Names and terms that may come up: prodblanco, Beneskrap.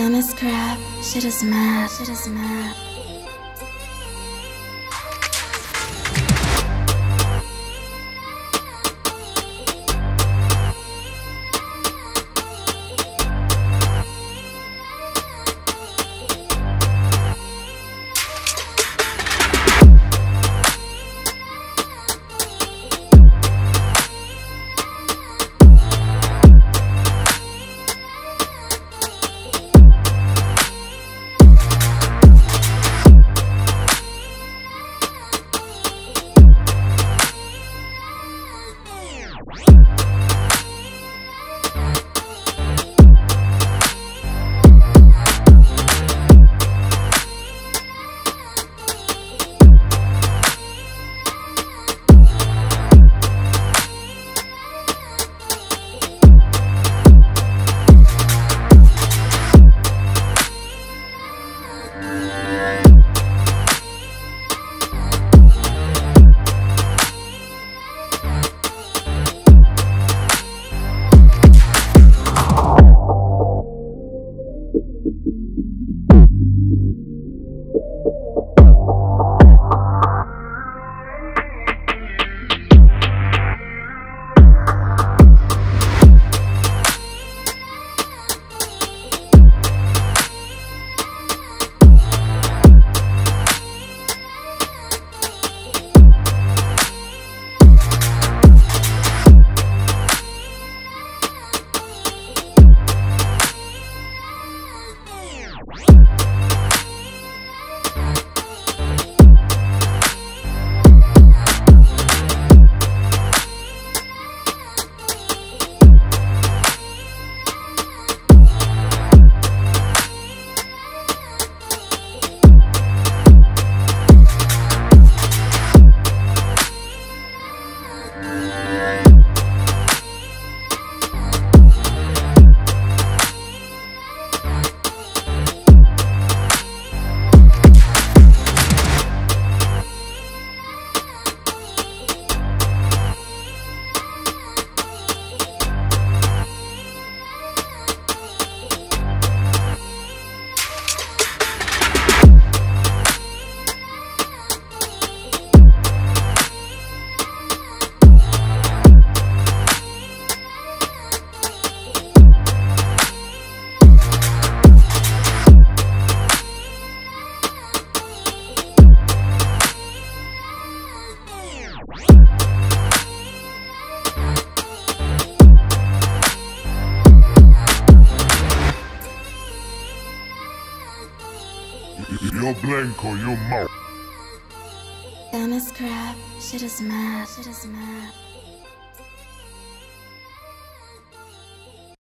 Beneskrap, shit is mad, shit is mad. Yo blanco, yo mouth. Beneskrap, shit is mad, shit is mad.